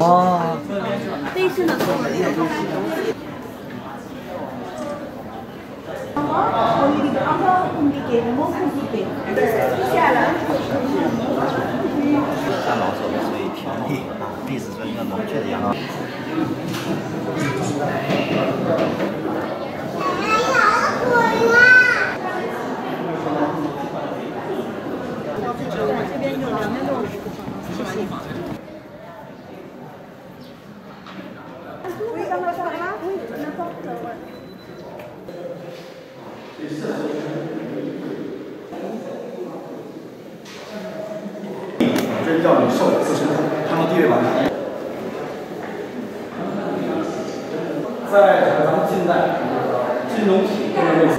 와.三毛说的，所以条例啊，历史是一个明确的养老。这边有260多个房子。 真叫你受此身，他们地位完全。在咱们近代，金融体这个位置。